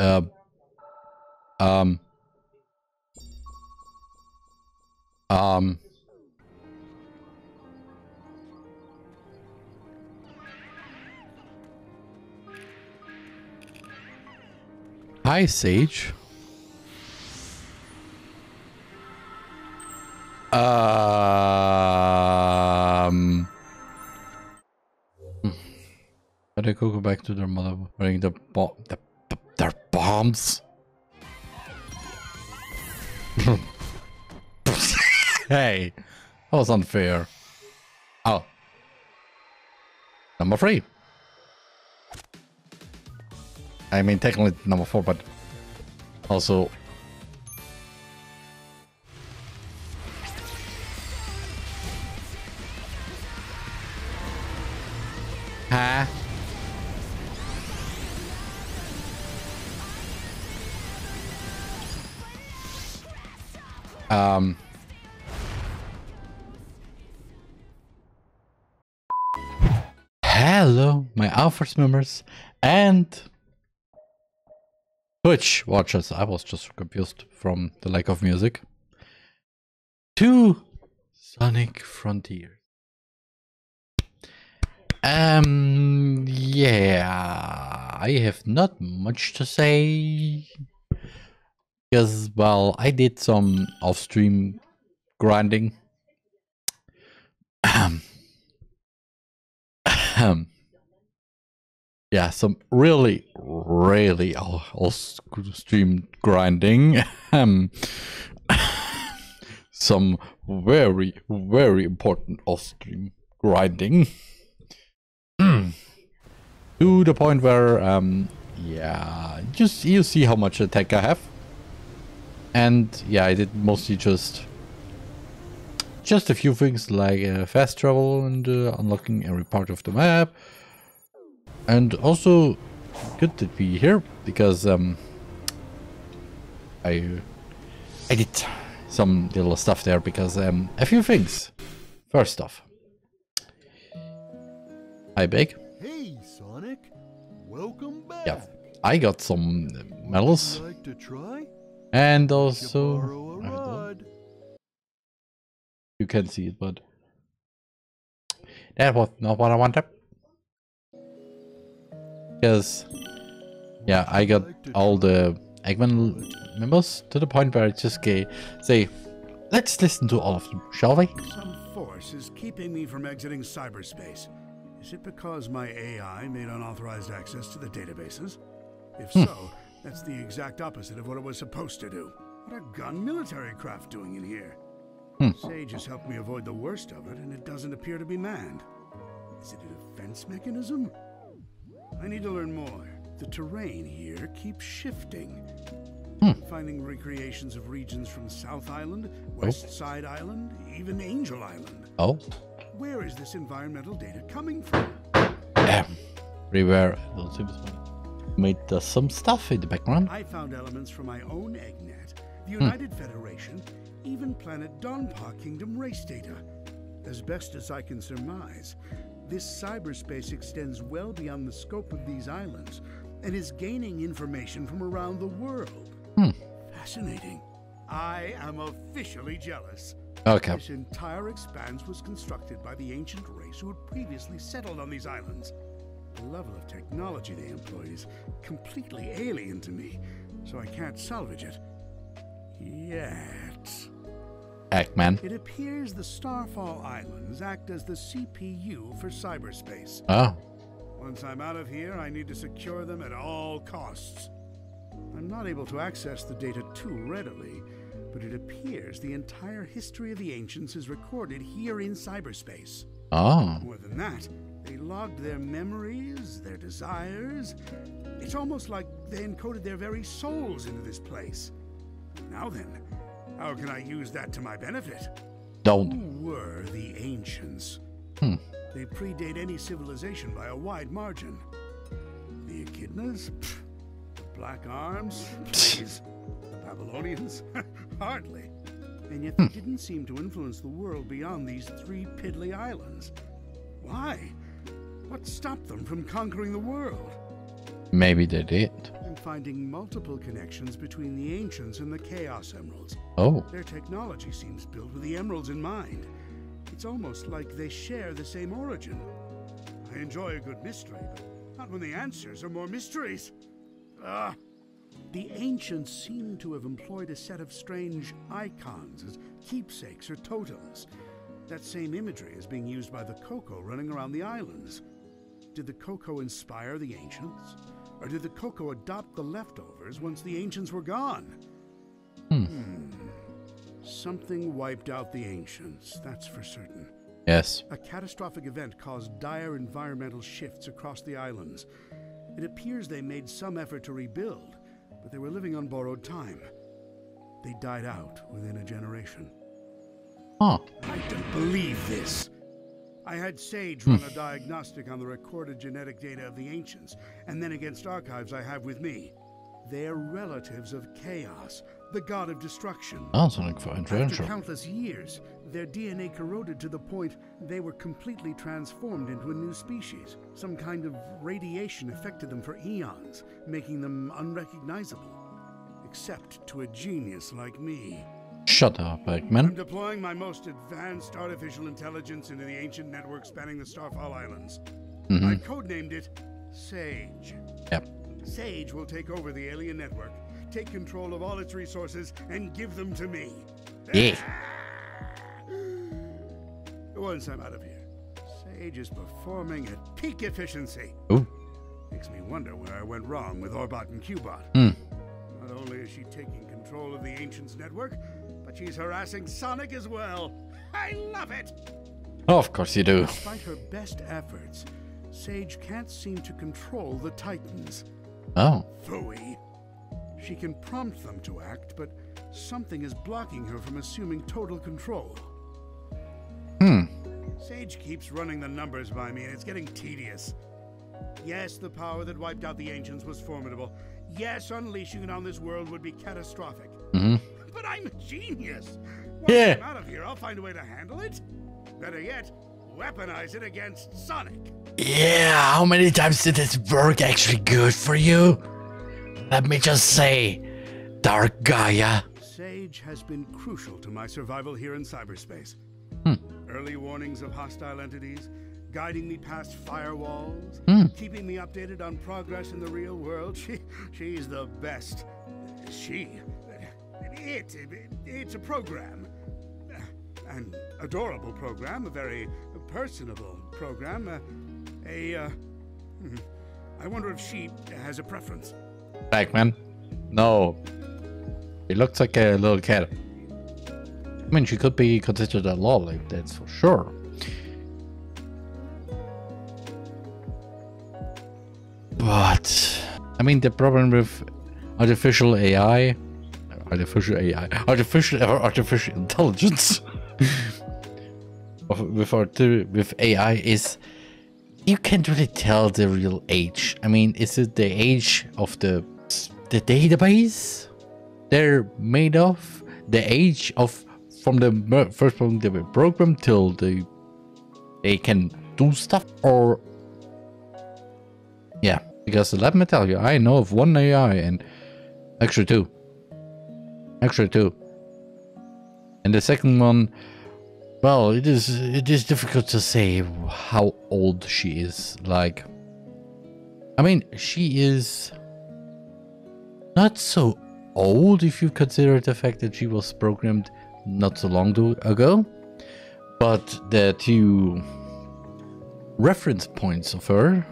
Hi, Sage. But they could go back to their mother, bring the bomb, their bombs. Hey, that was unfair. Oh, number 3. I mean, technically number 4, but also. Huh? Hello, my Alfred members and Twitch watchers. I was just confused from the lack of music. To Sonic Frontier. Yeah, I have not much to say. Because, well, I did some off-stream grinding. Yeah, some really off-stream grinding. Some very important off-stream grinding. To the point where, yeah, just you see how much attack I have. And yeah, I did mostly just a few things like fast travel and unlocking every part of the map. And also good to be here because I did some little stuff there because a few things. First off, I beg. Hey Sonic, welcome back. Yeah, I got some medals. Would you like to try? And also, you can see it, but that was not what I wanted. Because, yeah, I got all the Eggman members to the point where I just say, let's listen to all of them, shall we? Some force is keeping me from exiting cyberspace. Is it because my AI made unauthorized access to the databases? If so, that's the exact opposite of what it was supposed to do. What are gun military craft doing in here? SAGE has helped me avoid the worst of it, and it doesn't appear to be manned. Is it a defense mechanism? I need to learn more. The terrain here keeps shifting. I'm finding recreations of regions from South Island, West Side Island, even Angel Island. Oh. Where is this environmental data coming from? Everywhere. Does some stuff in the background. I found elements from my own eggnet, the United Federation, even Planet Donpa Kingdom race data. As best as I can surmise, this cyberspace extends well beyond the scope of these islands and is gaining information from around the world. Fascinating. I am officially jealous. Okay. This entire expanse was constructed by the ancient race who had previously settled on these islands. The level of technology they employ is completely alien to me, so I can't salvage it. Yet. Eggman. It appears the Starfall Islands act as the CPU for cyberspace. Oh. Once I'm out of here, I need to secure them at all costs. I'm not able to access the data too readily, but it appears the entire history of the ancients is recorded here in cyberspace. Oh. More than that, they logged their memories, their desires. It's almost like they encoded their very souls into this place. Now then, how can I use that to my benefit? Don't. Who were the ancients? They predate any civilization by a wide margin. The Echidnas? Pff, the Black Arms? Please. The Babylonians? Hardly. And yet they didn't seem to influence the world beyond these 3 piddly islands. Why? What stopped them from conquering the world? Maybe they did. I'm finding multiple connections between the Ancients and the Chaos Emeralds. Oh. Their technology seems built with the Emeralds in mind. It's almost like they share the same origin. I enjoy a good mystery, but not when the answers are more mysteries. Ugh. The Ancients seem to have employed a set of strange icons as keepsakes or totems. That same imagery is being used by the Koco running around the islands. Did the Koco inspire the Ancients? Or did the Koco adopt the leftovers once the Ancients were gone? Something wiped out the Ancients, that's for certain. Yes. A catastrophic event caused dire environmental shifts across the islands. It appears they made some effort to rebuild, but they were living on borrowed time. They died out within a generation. Huh. I don't believe this. I had SAGE run a diagnostic on the recorded genetic data of the Ancients, and then against archives I have with me. They're relatives of Chaos, the god of destruction. Oh, Sonic Adventure. After countless years, their DNA corroded to the point they were completely transformed into a new species. Some kind of radiation affected them for eons, making them unrecognizable. Except to a genius like me. Shut up, Eggman. I'm deploying my most advanced artificial intelligence into the ancient network spanning the Starfall Islands. I codenamed it SAGE. Yep. SAGE will take over the alien network, take control of all its resources, and give them to me. Yeah. Once I'm out of here, SAGE is performing at peak efficiency. Ooh. Makes me wonder where I went wrong with Orbot and Cubot. Not only is she taking control of the Ancients network, but she's harassing Sonic as well. I love it. Oh, of course you do. Despite her best efforts, SAGE can't seem to control the Titans. Oh. Phooey. She can prompt them to act, but something is blocking her from assuming total control. SAGE keeps running the numbers by me, and it's getting tedious. Yes, the power that wiped out the Ancients was formidable. Yes, unleashing it on this world would be catastrophic. But I'm a genius. Once I'm out of here, I'll find a way to handle it. Better yet, weaponize it against Sonic. Yeah, how many times did this work actually good for you? Let me just say, Dark Gaia. SAGE has been crucial to my survival here in cyberspace. Early warnings of hostile entities, guiding me past firewalls, keeping me updated on progress in the real world. She's the best. It's a program. An adorable program, a very personable program. I wonder if she has a preference. Eggman. No. He looks like a little cat. I mean, she could be considered a lolly, that's for sure. But I mean, the problem with artificial intelligence with AI is you can't really tell the real age. I mean, is it the age of the database they're made of? The age of from the first program they were programmed till they can do stuff? Or yeah, because let me tell you, I know of one AI, and actually two, and the second one, well, it is difficult to say how old she is. Like, I mean, she is not so old if you consider the fact that she was programmed not so long ago, but the two reference points of her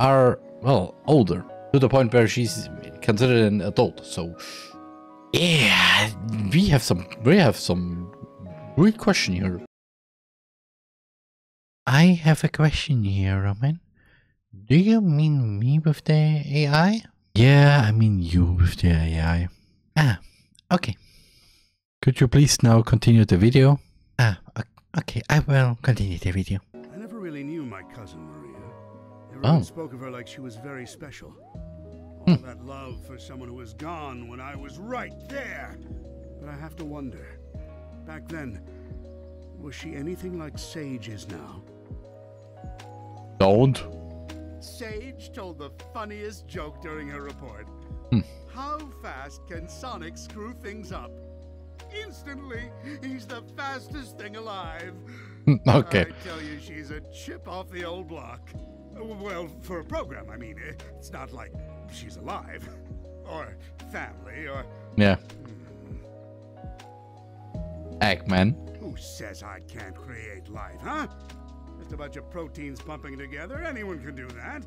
are, well, older, to the point where she's considered an adult. So yeah, we have some real question here. I have a question here, Roman. Do you mean me with the AI? Yeah, I mean you with the AI. Ah, okay. Could you please now continue the video? Ah, okay, I will continue the video. I never really knew my cousin Maria. Everyone spoke of her like she was very special. All that love for someone who was gone when I was right there. But I have to wonder, back then, was she anything like SAGE is now? Don't. SAGE told the funniest joke during her report. How fast can Sonic screw things up? Instantly, he's the fastest thing alive. Okay. I tell you, she's a chip off the old block. Well, for a program, I mean, it's not like she's alive. Or family, or... Yeah. Eggman. Who says I can't create life, huh? Just a bunch of proteins pumping together. Anyone can do that.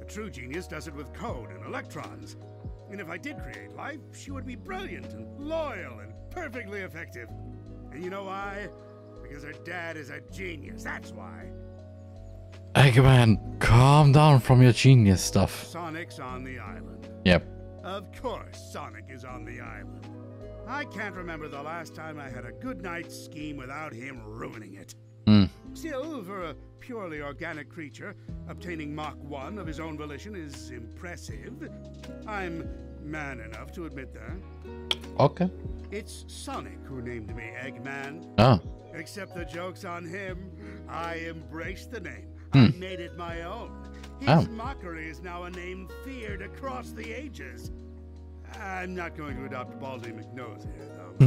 A true genius does it with code and electrons. And if I did create life, she would be brilliant and loyal and perfectly effective. And you know why? Because her dad is a genius, that's why. Eggman, calm down from your genius stuff. Sonic's on the island. Yep. Of course Sonic is on the island. I can't remember the last time I had a good night scheme without him ruining it. Still, for a purely organic creature, obtaining Mach 1 of his own volition is impressive. I'm man enough to admit that. Okay. It's Sonic who named me Eggman. Oh. Except the joke's on him. I embraced the name. I made it my own. His mockery is now a name feared across the ages. I'm not going to adopt Baldy McNose here, though.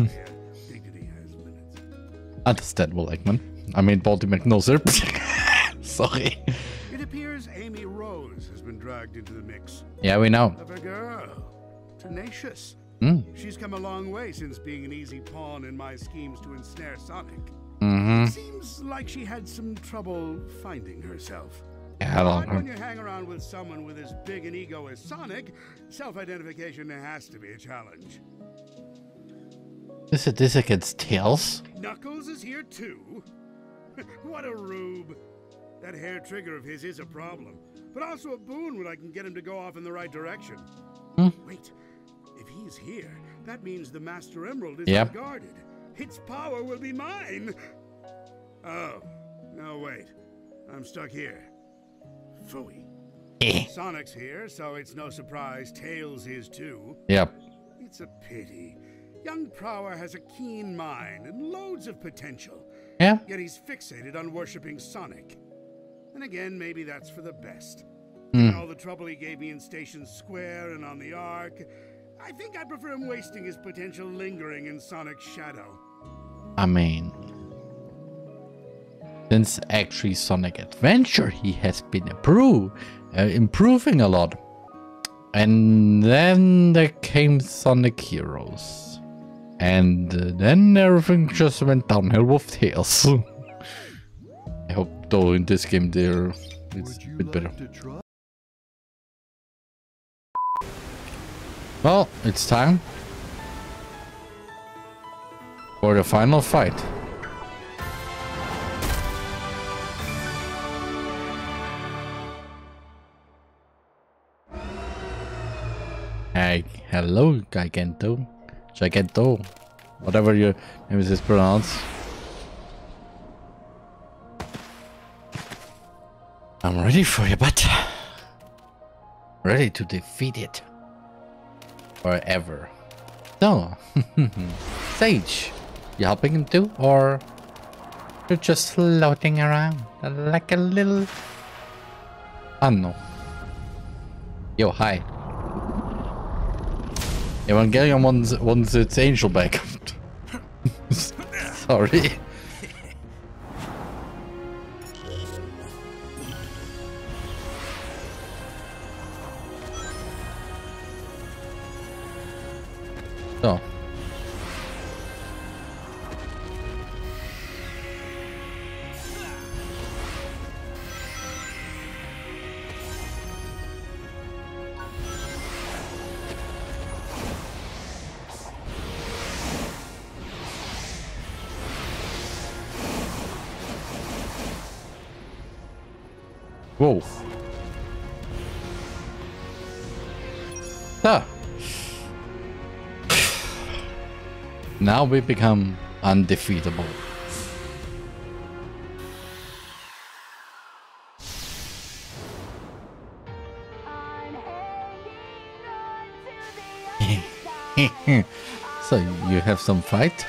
Dignity has limits. Understandable, Eggman. I mean, Baldy McNoser. Sorry. It appears Amy Rose has been dragged into the mix. Yeah, we know. Of a girl. Tenacious. She's come a long way since being an easy pawn in my schemes to ensnare Sonic. It seems like she had some trouble finding herself. When you hang around with someone with as big an ego as Sonic, self-identification has to be a challenge. This against Tails? Knuckles is here too. What a rube. That hair trigger of his is a problem, but also a boon when I can get him to go off in the right direction. Wait, if he's here, that means the Master Emerald is guarded. Its power will be mine. Oh, no, wait. I'm stuck here. Phooey. Sonic's here, so it's no surprise Tails is too. Yep. It's a pity. Young Prower has a keen mind and loads of potential. Yeah. Yet he's fixated on worshipping Sonic. And again, maybe that's for the best. All the trouble he gave me in Station Square and on the Ark, I think I prefer him wasting his potential lingering in Sonic's shadow. I mean, since actually Sonic Adventure, he has been improving a lot. And then there came Sonic Heroes. And then everything just went downhill with Tails. I hope, though, in this game there it's a bit better. Well, it's time for the final fight. Hey, hello, Giganto. Giganto, whatever your name is pronounced. I'm ready for you, but ready to defeat it forever. No, Sage, you helping him too, or you're just floating around like a little? I don't know. Yo, hi. Evangelion wants its angel back. Sorry. Oh. Whoa. Ah. Now we become undefeatable. So you have some fight?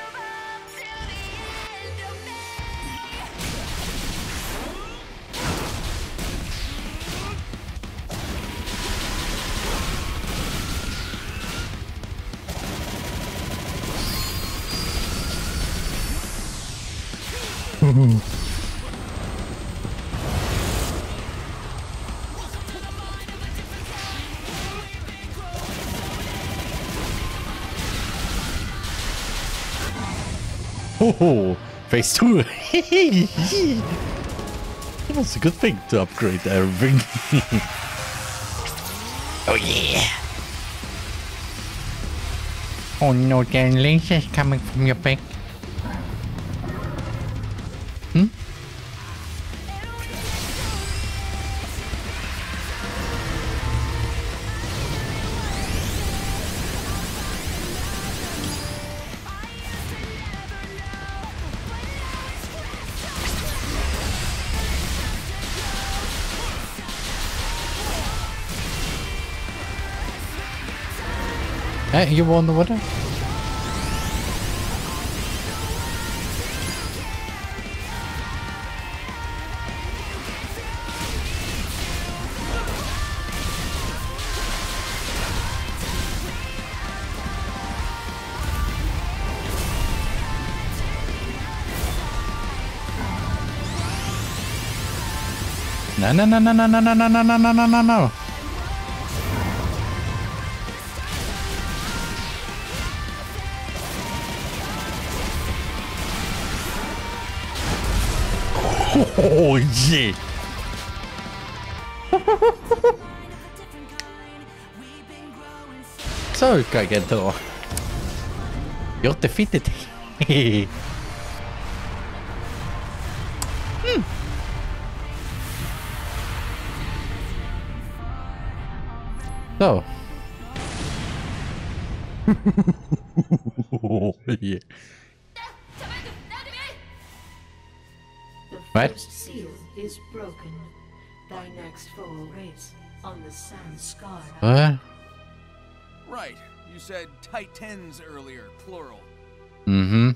Oh, phase two. It was a good thing to upgrade everything. Oh yeah. Oh no, there are lasers coming from your back. Hmm? You won the water? No, no, no, no, no, no, no, no, no, no, no, no. Oh yeah! So Giganto, you're defeated. So. Oh yeah. What? The first seal is broken. Thy next foe race on the sand scar. What? Right. You said Titans earlier, plural. Mm-hmm.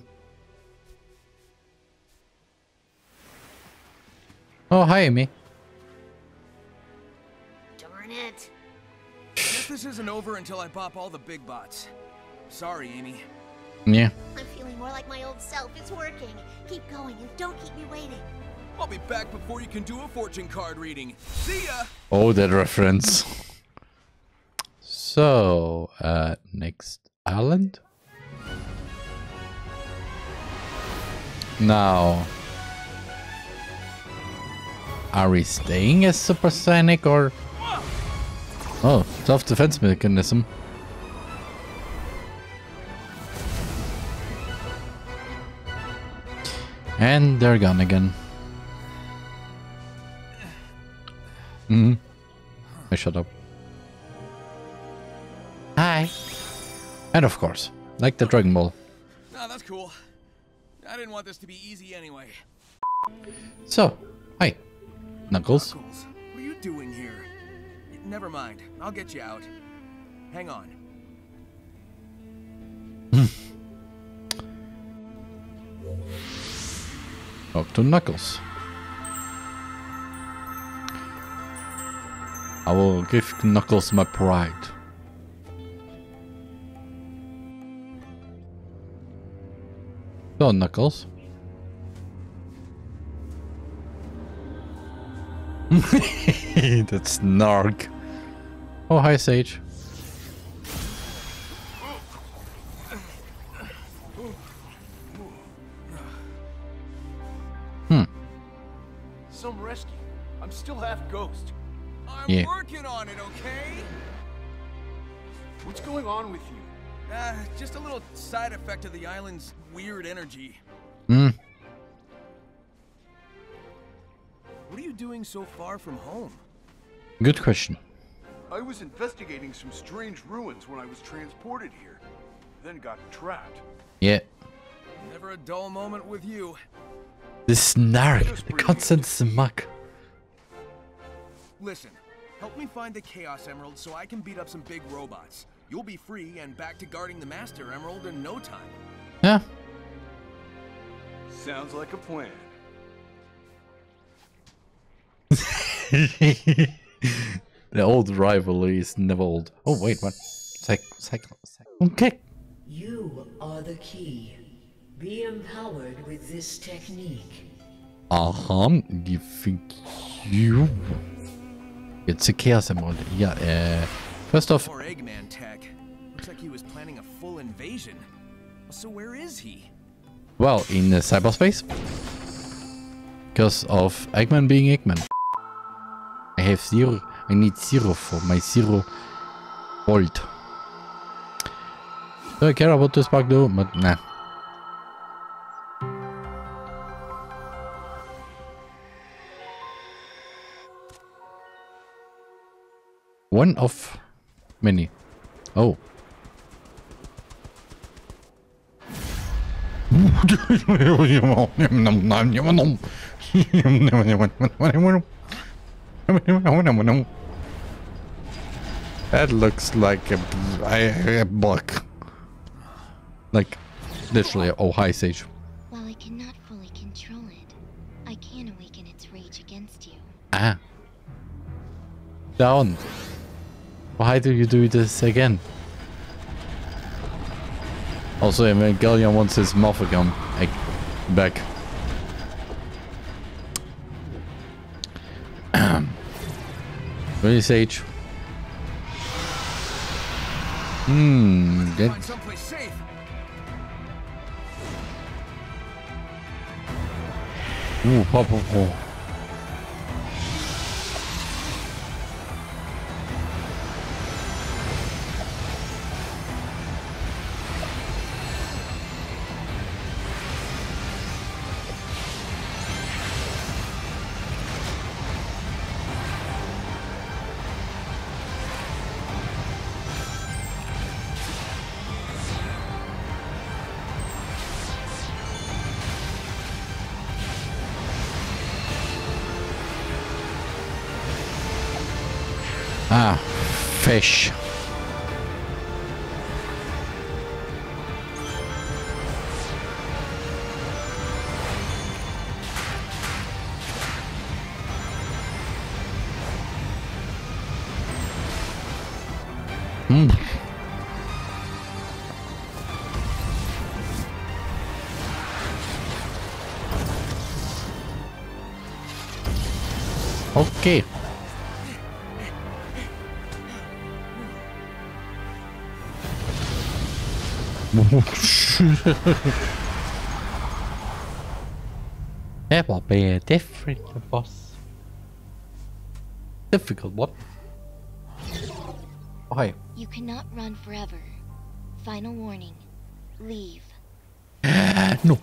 Oh, hi, Amy. Darn it. If this isn't over until I pop all the big bots. Sorry, Amy. Yeah. I'm feeling more like my old self. It's working. Keep going. Don't keep me waiting. I'll be back before you can do a fortune card reading. See ya! Oh, that reference. So, next island? Now, are we staying as supersonic or... Oh, self-defense mechanism. And they're gone again. Mm-hmm. I shut up. Hi. And of course, like the Dragon Ball. Nah, that's cool. I didn't want this to be easy anyway. So, hi, Knuckles. Knuckles, what are you doing here? Never mind. I'll get you out. Hang on. Talk to Knuckles. I will give Knuckles my pride. So, Knuckles. That's Narg. Oh, hi, Sage. Some rescue. I'm still half ghost. I'm working on it, okay? What's going on with you? Just a little side effect of the island's weird energy. Hmm. What are you doing so far from home? Good question. I was investigating some strange ruins when I was transported here. Then got trapped. Yeah. Never a dull moment with you. This narc, constant smug. Listen, help me find the Chaos Emerald so I can beat up some big robots. You'll be free and back to guarding the Master Emerald in no time. Yeah. Sounds like a plan. The old rivalry is never old. Oh wait, what? Okay. You are the key. Be empowered with this technique. Aha, you think you... It's a Chaos Emerald. Yeah, first off... Or Eggman tech. Looks like he was planning a full invasion. So where is he? well, in cyberspace. Because of Eggman being Eggman. I have zero. I need zero for my 0 volt. Do I care about the spark though? But nah. One of many. Oh. That looks like a bug. Like, literally, oh hi Sage. While I cannot fully control it, I can awaken its rage against you. Ah. Down. Why do you do this again? Also, Evangelion wants his mouth again. Back. Really, Sage? Hmm. Ooh, pop, pop, pop. Fish. Mm. Okay. That will be a different boss. Difficult one. Oh, hi. You cannot run forever. Final warning. Leave. No.